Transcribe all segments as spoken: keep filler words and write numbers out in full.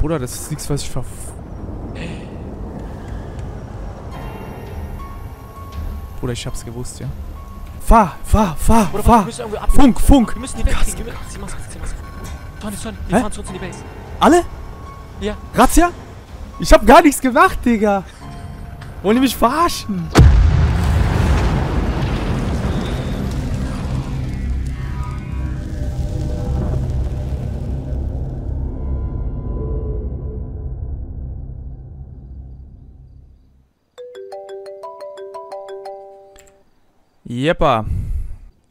Bruder, das ist nichts, was ich ver... Bruder, ich hab's gewusst, ja. Fahr, fahr, fahr, Bruder, fahr! Funk, Funk! Wir müssen die wegziehen, wir müssen die wegziehen. Sonny, Sonny, wir fahren zurück in die Base. Alle? Ja. Razzia? Ich hab gar nichts gemacht, Digga. Wollen die mich verarschen? Jeppa.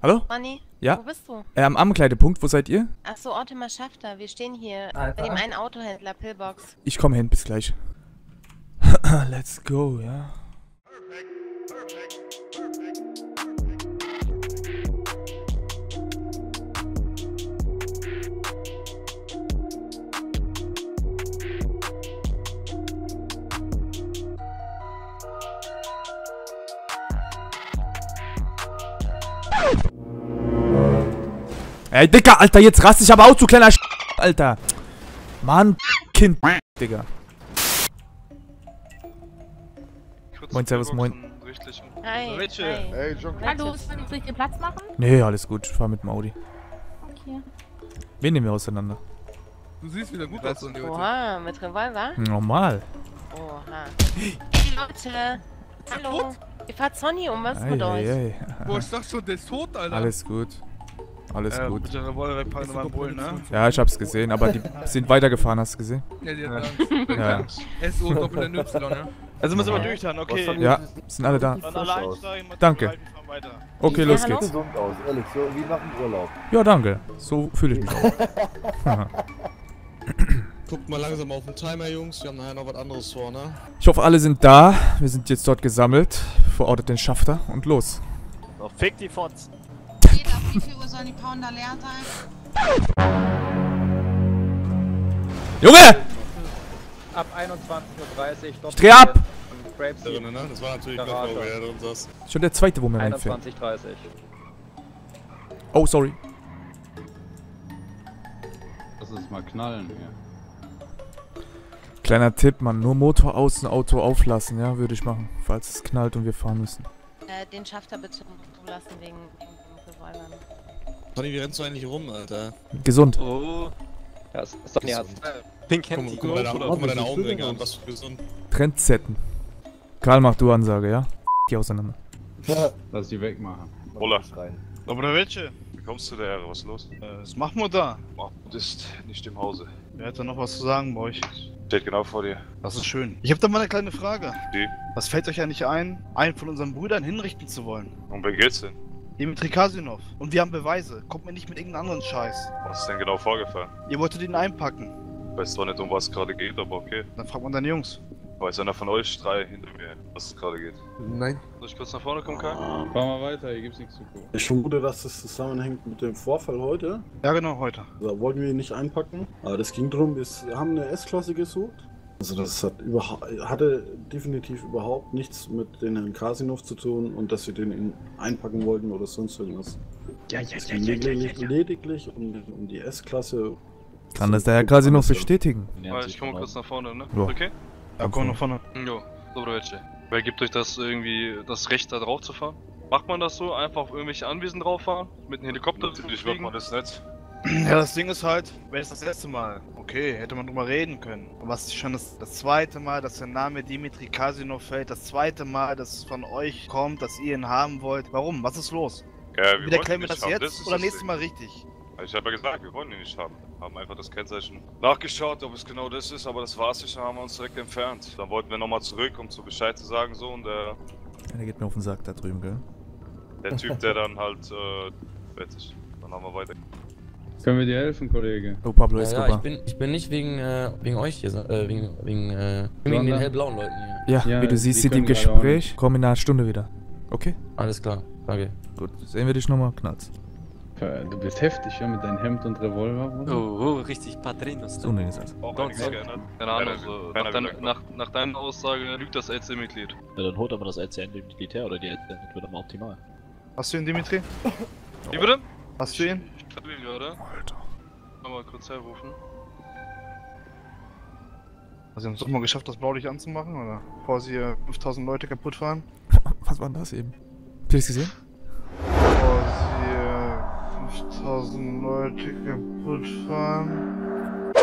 Hallo? Sonny? Ja? Wo bist du? Äh, am Ankleidepunkt, wo seid ihr? Achso, Ortimer Schafter, wir stehen hier Alter. Bei dem einen Autohändler, Pillbox. Ich komme hin, bis gleich. Let's go, ja. Ey, Dicker, Alter, jetzt rast ich aber auch zu kleiner Sch... Alter. Mann, Kind, Digga. Moin, servus, moin. Hi, Rachel. Hi. Hey, John. Hallo, soll ich dir Platz machen? Nee, alles gut, ich fahr mit dem Audi. Okay. Wen nehmen wir auseinander? Du siehst wieder gut aus, Leute. Oha, mit Revolver? Normal. Oha. Hey, Leute. Hallo. Ihr fahrt Sonny um, was ist mit euch? Boah, ich dachte schon, der ist tot, Alter. Alles gut. Alles äh, gut. Bullen, ne? Ja, ich hab's gesehen, aber die sind weitergefahren, hast du gesehen? Ja, die haben ja. S O Doppel Y, ne? Also müssen wir durch dann, okay. Ja, sind alle da. Danke. Okay, los geht's. Sieht gesund aus, ehrlich, so wie nach dem Urlaub. Ja, danke. So fühle ich mich auch. Guckt mal langsam auf den Timer, Jungs. Wir haben nachher noch was anderes vor, ne? Ich hoffe, alle sind da. Wir sind jetzt dort gesammelt. Verortet den Schafter und los. So, fick die Fotzen. Wie viel Uhr sollen die Pounder leer sein? Junge! Ab einundzwanzig Uhr dreißig. Ich dreh ab! Drinne, ne? Das war natürlich gerade vorher und das. Schon der zweite, wo wir reinfährt. einundzwanzig Uhr dreißig. Oh, sorry. Das ist mal knallen hier. Kleiner Tipp, Mann. Nur Motor außen, Auto auflassen, ja? Würde ich machen. Falls es knallt und wir fahren müssen. Äh, den Schafter bitte zulassen wegen... Sonny, wie rennst du eigentlich rum, Alter? Gesund. Oh. Ja, ist doch nicht Arzt. Pink Hands. Guck mal deine Augenringe an, was für gesund. Trendsetten. Karl, mach du Ansage, ja? Die auseinander. Lass die wegmachen. Ola. Aber der Welche? Wie kommst du da, Herr? Was ist los? Äh, was machen wir da? Mahmoud ist nicht im Hause. Wer hat da noch was zu sagen bei euch? Steht genau vor dir. Das ist schön. Ich hab da mal eine kleine Frage. Die? Was fällt euch eigentlich ein, einen von unseren Brüdern hinrichten zu wollen? Um wen geht's denn? Dimitri Kasinov. Und wir haben Beweise. Kommt mir nicht mit irgendeinem anderen Scheiß. Was ist denn genau vorgefallen? Ihr wolltet ihn einpacken. Ich weiß zwar nicht, um was es gerade geht, aber okay. Dann fragt man deine Jungs. Weiß einer von euch drei hinter mir, was es gerade geht? Nein. Soll ich kurz nach vorne kommen, Kai? Ah. Fahr mal weiter, hier gibt's nichts zu gucken. Ich vermute, dass das zusammenhängt mit dem Vorfall heute. Ja genau, heute. Da wollten wir ihn nicht einpacken. Aber das ging drum, wir haben eine S-Klasse gesucht. Also das hat hatte definitiv überhaupt nichts mit den Herrn Kasinov zu tun und dass wir den in einpacken wollten oder sonst irgendwas. Ja, ja, es ging ja, ja, ja, ja. Lediglich um, um die S-Klasse. Kann das der Herr Kasinov bestätigen? Ja, ich komme kurz nach vorne, ne? Ja. Okay? Ja, komm nach vorne. Jo, so Brötchen. Wer gibt euch das irgendwie das Recht, da drauf zu fahren? Macht man das so? Einfach auf irgendwelche Anwesen drauf fahren? Mit einem Helikopter? Natürlich macht man das nicht. Ja, das Ding ist halt, wäre es das letzte Mal, okay, hätte man drüber reden können. Aber es ist schon das, das zweite Mal, dass der Name Dimitri Kasinov fällt, das zweite Mal, dass es von euch kommt, dass ihr ihn haben wollt. Warum? Was ist los? Ja, wir Wieder klären wir das haben. Jetzt das oder das nächstes Ding. Mal richtig? Ich habe ja gesagt, wir wollen ihn nicht haben. Haben einfach das Kennzeichen nachgeschaut, ob es genau das ist, aber das war's nicht, dann haben wir uns direkt entfernt. Dann wollten wir nochmal zurück, um zu Bescheid zu sagen, so und der... Ja, der geht mir auf den Sack da drüben, gell? Der Typ, der dann halt, äh, fertig. Dann haben wir weiter. Können wir dir helfen, Kollege? Oh, Pablo Escobar. Ja, ja, ich, bin, ich bin nicht wegen, äh, wegen euch hier, äh, wegen, wegen, äh, wegen den hellblauen Leuten hier. Ja, ja wie du siehst, sind im Gespräch. Komm in einer Stunde wieder. Okay? Alles klar, danke. Gut, sehen wir dich nochmal, Knalz. Du bist heftig, ja, mit deinem Hemd und Revolver. Oder? Oh, oh, richtig, Patrinos. So nenne ich es. Auch nichts geändert. Keine Ahnung, so. Nach, dein, nach, nach deiner Aussage lügt das L C-Mitglied. Ja, dann holt aber das L C-Militär oder die L C-Mitglied wird aber optimal. Hast du ihn, Dimitri? Wie bitte? Hast du ihn? Stabil, oder? Alter. Mal kurz herrufen. Also haben es doch mal geschafft, das Blaulicht anzumachen, oder? Bevor sie äh, fünftausend Leute kaputt fahren. Was war denn das eben? Habt ihr das gesehen? Bevor sie äh, fünftausend Leute kaputt fahren.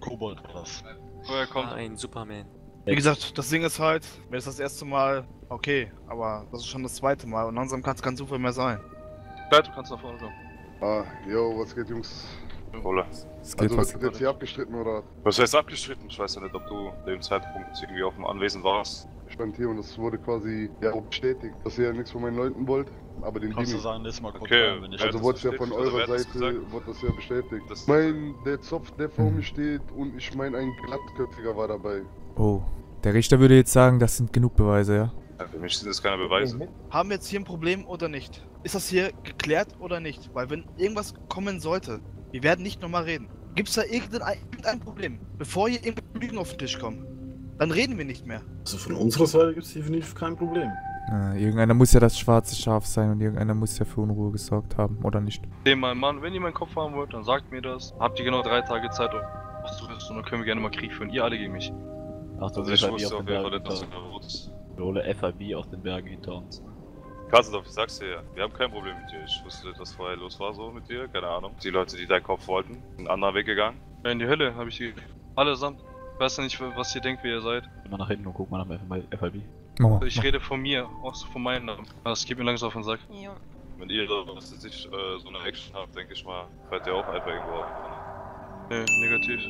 Kobold war das. Woher kommt ein Superman? Wie gesagt, das Ding ist halt, wäre es das erste Mal, okay, aber das ist schon das zweite Mal und langsam kann es kein Zufall mehr sein. Bleib, du kannst nach vorne kommen. Ah, yo, was geht, Jungs? Rolle. Es geht, also, was wird jetzt hier abgestritten, oder? Was heißt abgestritten? Ich weiß ja nicht, ob du zu dem Zeitpunkt irgendwie auf dem Anwesen warst. Ich stand hier und es wurde quasi ja bestätigt, dass ihr ja nichts von meinen Leuten wollt, aber den Kannst Dini. du sagen, das mal kurz okay. rein, wenn ich Also wurde es ja von eurer Seite, wurde das ja bestätigt. Das mein, der Zopf, der vor mir steht und ich meine, ein Glattköpfiger war dabei. Oh, der Richter würde jetzt sagen, das sind genug Beweise, ja? Ja, für mich sind das keine Beweise. Mhm. Haben wir jetzt hier ein Problem oder nicht? Ist das hier geklärt oder nicht? Weil wenn irgendwas kommen sollte, wir werden nicht nochmal reden. Gibt es da irgendein, irgendein Problem? Bevor hier irgendwelche Lügen auf den Tisch kommen, dann reden wir nicht mehr. Also von unserer Seite gibt es definitiv kein Problem. Ah, irgendeiner muss ja das schwarze Schaf sein und irgendeiner muss ja für Unruhe gesorgt haben, oder nicht? Seht mal, Mann, wenn ihr meinen Kopf haben wollt, dann sagt mir das. Habt ihr genau drei Tage Zeit, um auszuhören, dann können wir gerne mal Krieg führen. Ihr alle gegen mich. Ach, das also ist F I B auf den Bergen hinter uns. Wir holen F I B auf den Bergen hinter uns. Kasendorf, ich sag's dir ja, wir haben kein Problem mit dir. Ich wusste nicht, was vorher los war so mit dir, keine Ahnung. Die Leute, die deinen Kopf wollten, sind einen anderen Weg gegangen. Ja, in die Hölle habe ich die allesamt. Ich weiß ja nicht, was ihr denkt, wie ihr seid. Geh mal nach hinten und guck mal nach F I B. Oh, ich mach. rede von mir, auch so von meinen Namen. Das geht mir langsam auf den Sack. Ja. Wenn ihr da nicht äh, so eine Action habt, denke ich mal, fällt ihr auch einfach irgendwo auf. Ne, negativ.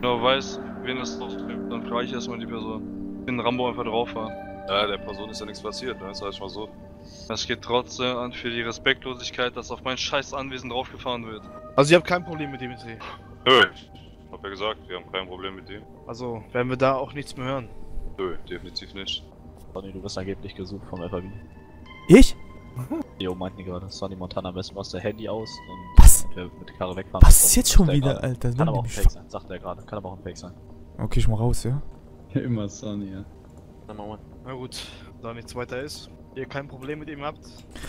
Genau, weiß, wen das drauf trifft, dann frage ich erstmal die Person. Wenn Rambo einfach drauf war. Ja, der Person ist ja nichts passiert, ne? Das heißt mal so. Das geht trotzdem an für die Respektlosigkeit, dass auf mein scheiß Anwesen draufgefahren wird. Also, ihr habt kein Problem mit dem mit dir? Nö, ich hab ja gesagt, wir haben kein Problem mit dem. Also, werden wir da auch nichts mehr hören? Nö, definitiv nicht. Sonny, du wirst angeblich gesucht vom F I B. Ich? Jo, meinten gerade, Sonny Montana messen aus der Handy aus und was? Mit der Karre wegfahren. Was ist jetzt schon wieder, Alter? Kann aber auch ein Fake sein, sagt er gerade. Kann aber auch ein Fake sein. Okay, ich mach raus, ja? Immer Sonny, ja. Na gut, da nichts weiter ist, ihr kein Problem mit ihm habt,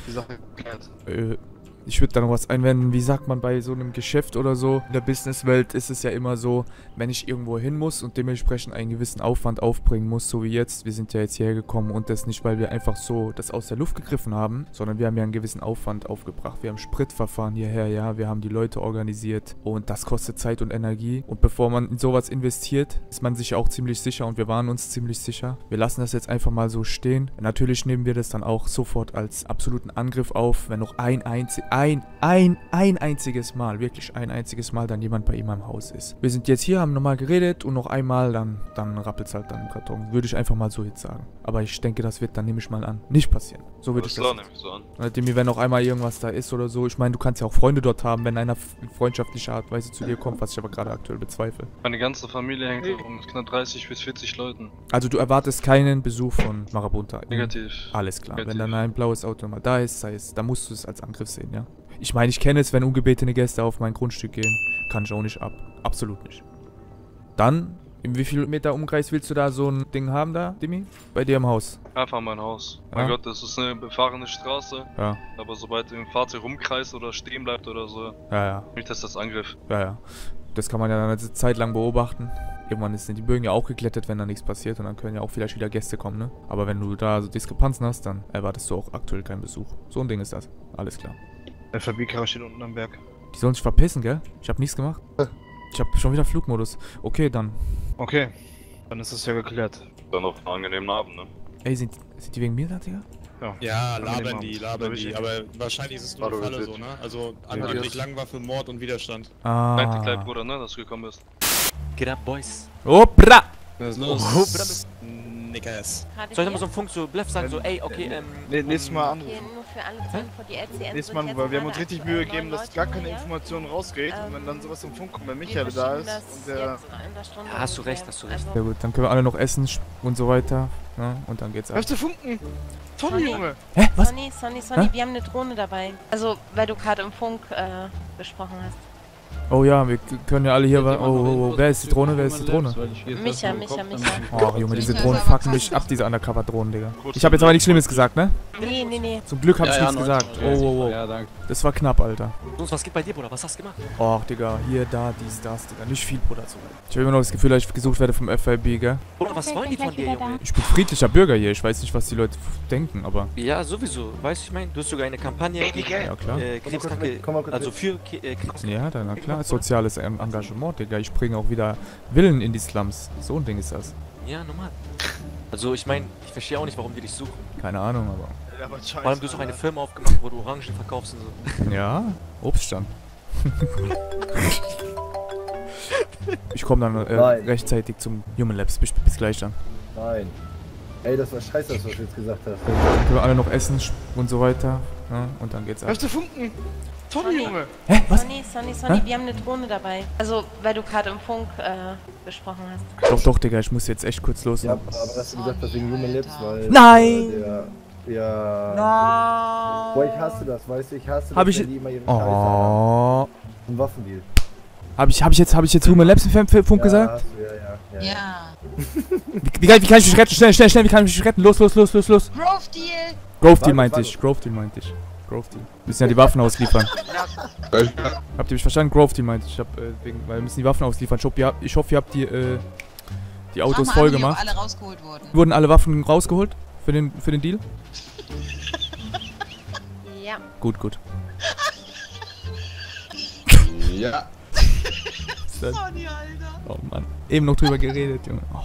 die Sache ist geklärt. Äh, ich würde da noch was einwenden, wie sagt man bei so einem Geschäft oder so, in der Businesswelt ist es ja immer so, wenn ich irgendwo hin muss und dementsprechend einen gewissen Aufwand aufbringen muss, so wie jetzt, wir sind ja jetzt hierher gekommen und das nicht, weil wir einfach so das aus der Luft gegriffen haben, sondern wir haben ja einen gewissen Aufwand aufgebracht, wir haben Spritverfahren hierher, ja, wir haben die Leute organisiert und das kostet Zeit und Energie und bevor man in sowas investiert, ist man sich auch ziemlich sicher und wir waren uns ziemlich sicher, wir lassen das jetzt einfach mal so stehen, natürlich nehmen wir das dann auch sofort als absoluten Angriff auf, wenn noch ein einziger Ein, ein, ein einziges Mal, wirklich ein einziges Mal dann jemand bei ihm am Haus ist. Wir sind jetzt hier, haben nochmal geredet und noch einmal, dann, dann rappelt's halt dann im Karton. Würde ich einfach mal so jetzt sagen. Aber ich denke, das wird, dann nehme ich mal an, nicht passieren. So würde ich das sagen. So Nachdem, wenn noch einmal irgendwas da ist oder so, ich meine, du kannst ja auch Freunde dort haben, wenn einer in freundschaftlicher Art und Weise zu dir kommt, was ich aber gerade aktuell bezweifle. Meine ganze Familie hängt herum mit knapp dreißig bis vierzig Leuten. Also du erwartest keinen Besuch von Marabunta. Negativ. Alles klar. Negativ. Wenn dann ein blaues Auto mal da ist, sei es, dann musst du es als Angriff sehen, ja. Ich meine, ich kenne es, wenn ungebetene Gäste auf mein Grundstück gehen. Kann ich auch nicht ab. Absolut nicht. Dann, in wie viel Meter Umkreis willst du da so ein Ding haben da, Dimi? Bei dir im Haus? Einfach mein Haus. Ja? Mein Gott, das ist eine befahrene Straße. Ja. Aber sobald ein Fahrzeug rumkreist oder stehen bleibt oder so, ja, ja. Nicht, dass das Angriff. Ja, ja. Das kann man ja eine Zeit lang beobachten. Irgendwann sind die Bögen ja auch geklettert, wenn da nichts passiert. Und dann können ja auch vielleicht wieder Gäste kommen, ne? Aber wenn du da so Diskrepanzen hast, dann erwartest du auch aktuell keinen Besuch. So ein Ding ist das. Alles klar. Der F I B-Karre steht unten am Berg. Die sollen sich verpissen, gell? Ich hab nichts gemacht. Ich hab schon wieder Flugmodus. Okay, dann. Okay. Dann ist das ja geklärt. Dann auf einen angenehmen Abend, ne? Ey, sind, sind die wegen mir da, Digga? Ja, ja labern die, labern die. Aber wahrscheinlich ist es nur eine Falle so, ne? Also angeblich Langwaffe, Mord und Widerstand. Ah. Dank dir, kleinen Bruder, ne? Dass du gekommen bist. Get up, boys. Hoppla! Was ist los? Hoppla, bist Nickers. Soll ich nochmal so einen Funk, so Bluff sagen, so ey, okay, ähm... Nee, nächstes Mal anrufen. Für alle von die L C N. Nächstes Mal, weil wir haben uns richtig Mühe gegeben, dass gar keine Informationen rausgeht ähm, und wenn dann sowas im Funk kommt, wenn Michael da ist und der... Ja, hast du recht, hast du recht. Ja gut, dann können wir alle noch essen und so weiter, ne? Und dann geht's ab. Hörst du funken? Tommy, Junge! Hä, was? Sonny, Sonny, Sonny, wir haben eine Drohne dabei. Also, weil du gerade im Funk, äh, besprochen hast. Oh ja, wir können ja alle hier... Oh, oh, oh, wer ist die Drohne? Wer ist die Drohne? Micha, Micha, Micha. Oh, Junge, diese Drohnen fucken mich ab, diese Undercover-Drohnen, Digga. Ich habe jetzt aber nichts Schlimmes gesagt, ne? Nee, nee, nee. Zum Glück habe ich nichts gesagt. Oh, oh, oh. Das war knapp, Alter. Was geht bei dir, Bruder? Was hast du gemacht? Och, Digga, hier, da, dies, das, Digga. Nicht viel, Bruder, zu. Ich habe immer noch das Gefühl, dass ich gesucht werde vom F I B, gell? Bruder, was wollen die von dir, Junge? Ich bin friedlicher Bürger hier. Ich weiß nicht, was die Leute denken, aber... Ja, sowieso. Weißt du, ich meine, du hast sogar eine Kampagne... Ja, klar. Also für Krebs... Ja, dann, na klar. Soziales Engagement, Digga. Ich bringe auch wieder Willen in die Slums. So ein Ding ist das. Ja, normal. Also, ich meine, ich verstehe auch nicht, warum die dich suchen. Keine Ahnung, aber... Ja, aber scheiße, vor allem, du hast auch eine Firma aufgemacht, wo du Orangen verkaufst und so. Ja, Obststand. Ich komme dann äh, rechtzeitig zum Human Labs. Bis, bis gleich dann. Nein. Ey, das war scheiße, was du jetzt gesagt hast. Dann können wir alle noch essen und so weiter. Ja, und dann geht's ab. Möchtest du funken? Sonny, Junge! Hä? Was? Sonny, Sonny, Sonny, Hä? wir haben eine Drohne dabei. Also, weil du gerade im Funk äh, gesprochen hast. Doch, doch, Digga, ich muss jetzt echt kurz los. Ja, aber hast du gesagt, dass wegen Human Labs, weil... Nein! Äh, der, ja... Nein! Boah, ich hasse das, weißt du, ich hasse hab das, ich... wenn die immer ihre Scheiße haben. Ein Waffendeal. Hab ich, hab ich jetzt, hab ich jetzt Human Labs im Funk ja, gesagt? Hast du, ja, ja, ja. Ja. Wie, wie, wie kann ich mich retten? Schnell, schnell, schnell, wie kann ich mich retten? Los, los, los, los, los! Grove Deal! Grove Deal meinte ich, Grove Deal meinte ich. Grove Team. Wir müssen ja die Waffen ausliefern. Habt ihr mich verstanden? Grove Team meinte ich. Hab, äh, wegen, weil wir müssen die Waffen ausliefern. Ich hoffe, ihr, ich hoffe, ihr habt die, äh, die Autos Mama, voll gemacht. Alle rausgeholt wurden. wurden alle Waffen rausgeholt für den, für den Deal? Ja. Gut, gut. Ja. Sonny, Alter. Oh Mann. Eben noch drüber geredet, Junge. Oh.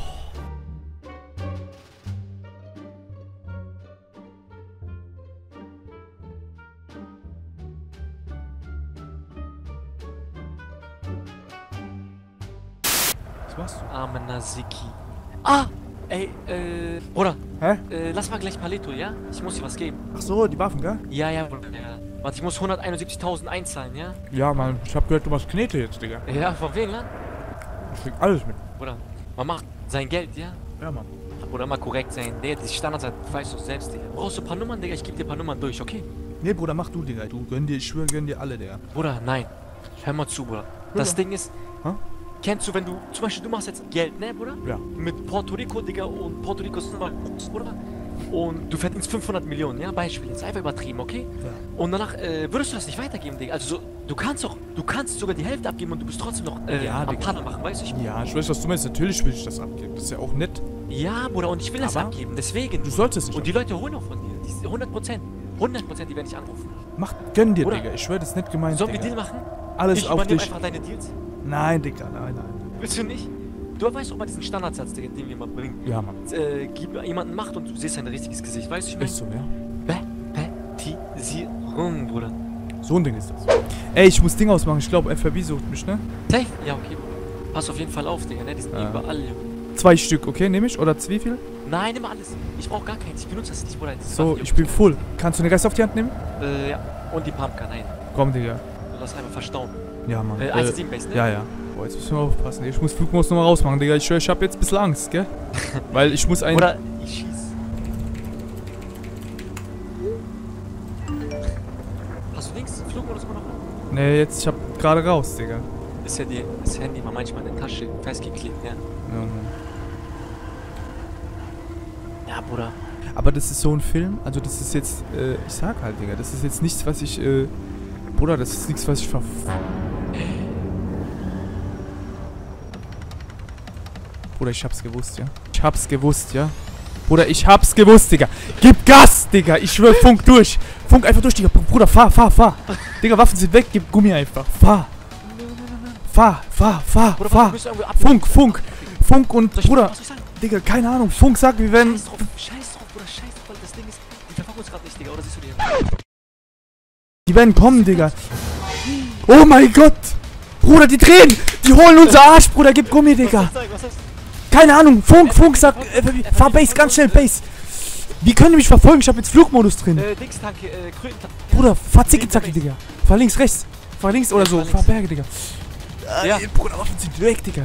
Was? Arme Nasiki. Ah! Ey, äh. Bruder. Hä? Äh, lass mal gleich Paleto, ja? Ich muss dir was geben. Ach so, die Waffen, gell? Ja, ja, Bruder. Ja. Warte, ich muss hunderteinundsiebzigtausend einzahlen, ja? Ja, Mann. Ich hab gehört, du machst Knete jetzt, Digga. Ja, von wem, ne? Ich krieg alles mit. Bruder, man macht sein Geld, ja? Ja, Mann. Bruder, mal korrekt sein. Nee, die Standards halt, weißt du selbst, Digga. Brauchst du ein paar Nummern, Digga? Ich geb dir ein paar Nummern durch, okay? Nee, Bruder, mach du, Digga. Du gönn dir, ich schwöre, gönn dir alle, Digga. Bruder, nein. Hör mal zu, Bruder. Das ja. Ding ist. Hä? Kennst du, wenn du, zum Beispiel, du machst jetzt Geld, ne, Bruder? Ja. Mit Puerto Rico, Digga, und Puerto Rico ist nochmal groß, Bruder. Und du verdienst fünfhundert Millionen, ja, Beispiel, jetzt einfach übertrieben, okay? Ja. Und danach äh, würdest du das nicht weitergeben, Digga. Also, so, du kannst doch, du kannst sogar die Hälfte abgeben und du bist trotzdem noch äh, ja, am Partner machen, weißt du? Ich ja, ich weiß, was du meinst, natürlich will ich das abgeben, das ist ja auch nett. Ja, Bruder, und ich will das aber abgeben, deswegen. Du solltest nicht. Und abgeben. Die Leute holen auch von dir, die hundert Prozent, hundert Prozent, die werden dich anrufen. Mach, gönn dir, Bruder. Digga, ich schwöre, das ist nett gemeint, Sollen wir Deal machen? Alles ich auf dich. Einfach deine Deals. Nein, Digga, nein, nein. Willst du nicht? Du weißt doch mal diesen Standardsatz, Digga, den wir mal bringen. Ja, Mann. Äh, gib jemanden Macht und du siehst sein richtiges Gesicht, weißt du, ich meine? Ist so, ja. Bepetisierung, Bruder. So ein Ding ist das. Ey, ich muss Ding ausmachen, ich glaube, F I B sucht mich, ne? Safe? Ja, okay. Pass auf jeden Fall auf, Digga, ne? Die sind ja überall, Junge. Zwei Stück, okay, nehme ich? Oder wie viel? Nein, nimm alles. Ich brauch gar keins, ich benutze das nicht, Bruder. Das so, ich bin voll. Kannst du den Rest auf die Hand nehmen? Äh, ja. Und die Pumpkin, nein. Komm, Digga. Du lass einmal verstauen. Ja, Mann. Äh, eins sieben Base, ne? Ja, ja. Boah, jetzt müssen wir aufpassen. Ich muss Flugmodus nochmal rausmachen, Digga. Ich, ich hab jetzt ein bisschen Angst, gell? Weil ich muss einen... Oder ich schieß. Hast du links Flugmodus immer noch? Nee, jetzt, ich hab gerade raus, Digga. Ist ja die, das Handy mal manchmal in der Tasche festgeklebt, ja? Ja, Mann. Ja, Bruder. Aber das ist so ein Film, also das ist jetzt... Äh, ich sag halt, Digga, das ist jetzt nichts, was ich... Äh, Bruder, das ist nichts, was ich ver... Bruder, ich hab's gewusst, ja? Ich hab's gewusst, ja? Bruder, ich hab's gewusst, Digga! Gib Gas, Digga! Ich schwör, funk durch! Funk einfach durch, Digga! Bruder, fahr, fahr, fahr! Digga, Waffen sind weg, gib Gummi einfach! Fahr! Fahr, fahr, fahr, Bruder, fahr! Funk, Funk! Funk und, Bruder! Digga, keine Ahnung! Funk sagt, wir werden... Scheiß drauf, scheiß drauf, Bruder, scheiß drauf, weil das Ding ist... Die verpacken uns gerade nicht, Digga, oder siehst du die? Die werden kommen, Digga! Oh mein Gott! Bruder, die drehen! Die holen unser Arsch, Bruder! Gib Gummi, Digga! Keine Ahnung, Funk, Funk, sag, äh, fahr Base, ganz schnell Base. Die können mich verfolgen, ich hab jetzt Flugmodus drin. Äh, links, Tanke, äh, grünen Tanke. Bruder, fahr zicki-zacki, Digga. Fahr links, rechts. Fahr links oder so, fahr Berge, Digga. Ja. Bruder, Waffen sind weg, Digga.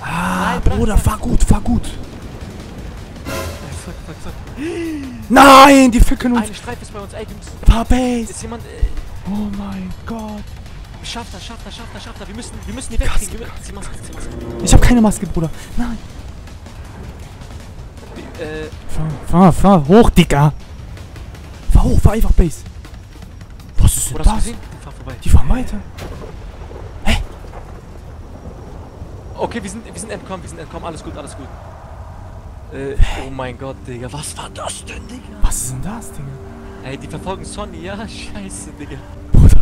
Ah, Bruder, fahr gut, fahr gut. Fuck, fuck, fuck. Nein, die ficken uns. Eine Streif ist bei uns, ey, Jungs. Fahr Base. Ist jemand, äh... Oh mein Gott. Schafft das, schafft das, schafft das, schafft das. Wir müssen, wir müssen die wegkriegen. Zieh Maske, zieh Maske. Ich hab keine Maske, Bruder. Nein. Äh. Fahr, fahr, fahr. Hoch, Digga. Fahr hoch, fahr einfach Base. Was ist denn das? Hast du gesehen? Fahr vorbei. Die fahren weiter. Hä? Hey. Okay, wir sind, wir sind entkommen, wir sind entkommen. Alles gut, alles gut. Äh, oh mein Gott, Digga. Was war das denn, Digga? Was ist denn das, Digga? Ey, die verfolgen Sonny, ja? Scheiße, Digga. Bruder.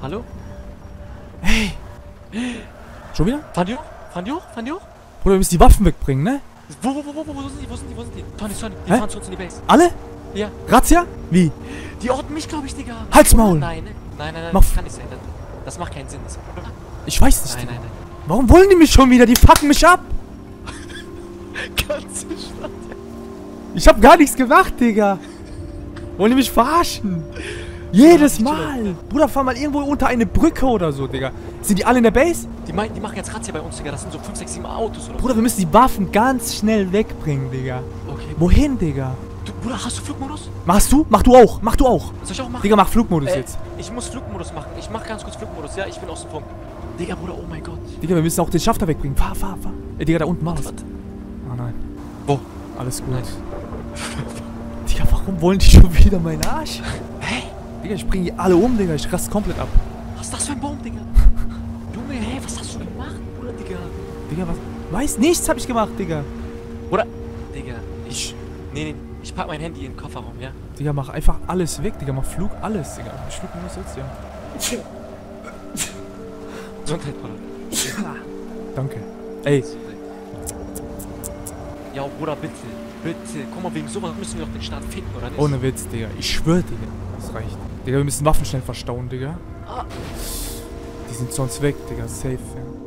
Hallo? Hey! Schon wieder? Fahren die hoch? Fahren die hoch? Fahren die hoch? Bruder, wir müssen die Waffen wegbringen, ne? Wo, wo, wo, wo, wo sind die? Wo sind die? Wo sind die? Sonny, Sonny, die Hä? fahren zu uns in die Base. Alle? Ja. Razzia? Wie? Die orten mich, glaube ich, Digga. Halsmaul! Nein, nein, nein, nein, Mach das kann nicht sein. Das macht keinen Sinn. Das ich weiß nicht. Nein, nein, nein. Warum wollen die mich schon wieder? Die fucken mich ab! Ganze Stadt. Ich hab gar nichts gemacht, Digga. Wollen die mich verarschen? Jedes Mal. Bruder, fahr mal irgendwo unter eine Brücke oder so, Digga. Sind die alle in der Base? Die, mein, die machen jetzt Razzia bei uns, Digga. Das sind so fünf, sechs, sieben Autos oder Bruder, wir müssen die Waffen ganz schnell wegbringen, Digga. Okay. Wohin, Digga? Du, Bruder, hast du Flugmodus? Machst du? Mach du auch. Mach du auch. Soll ich auch machen? Digga, mach Flugmodus äh, jetzt. Ich muss Flugmodus machen. Ich mach ganz kurz Flugmodus. Ja, ich bin aus dem Funk. Digga, Bruder, oh mein Gott. Digga, wir müssen auch den Schafter wegbringen. Fahr, fahr, fahr. Ey, Digga, da unten mach was. Ah, nein. Wo? Alles gut. Nein. Digga, warum wollen die schon wieder meinen Arsch? Hä? Digga, ich bringe die alle um, Digga. Ich raste komplett ab. Was ist das für ein Baum, Digga? Junge, hä? Hey, was hast du gemacht, Bruder, Digga? Digga, was? Weiß nichts hab ich gemacht, Digga. Oder? Digga, ich... Nee, nee. Ich pack mein Handy in den Kofferraum, ja? Digga, mach einfach alles weg, Digga. Mach Flug, alles, Digga. Ich flug nur jetzt, ja. Gesundheit, Bruder. Danke. Ey. Ja, Bruder, bitte. Bitte, guck mal, wegen sowas müssen wir doch den Staat finden, oder nicht? Ohne Witz, Digga. Ich schwör, Digga. Das reicht. Digga, wir müssen Waffen schnell verstauen, Digga. Ah. Die sind sonst weg, Digga. Safe, ja.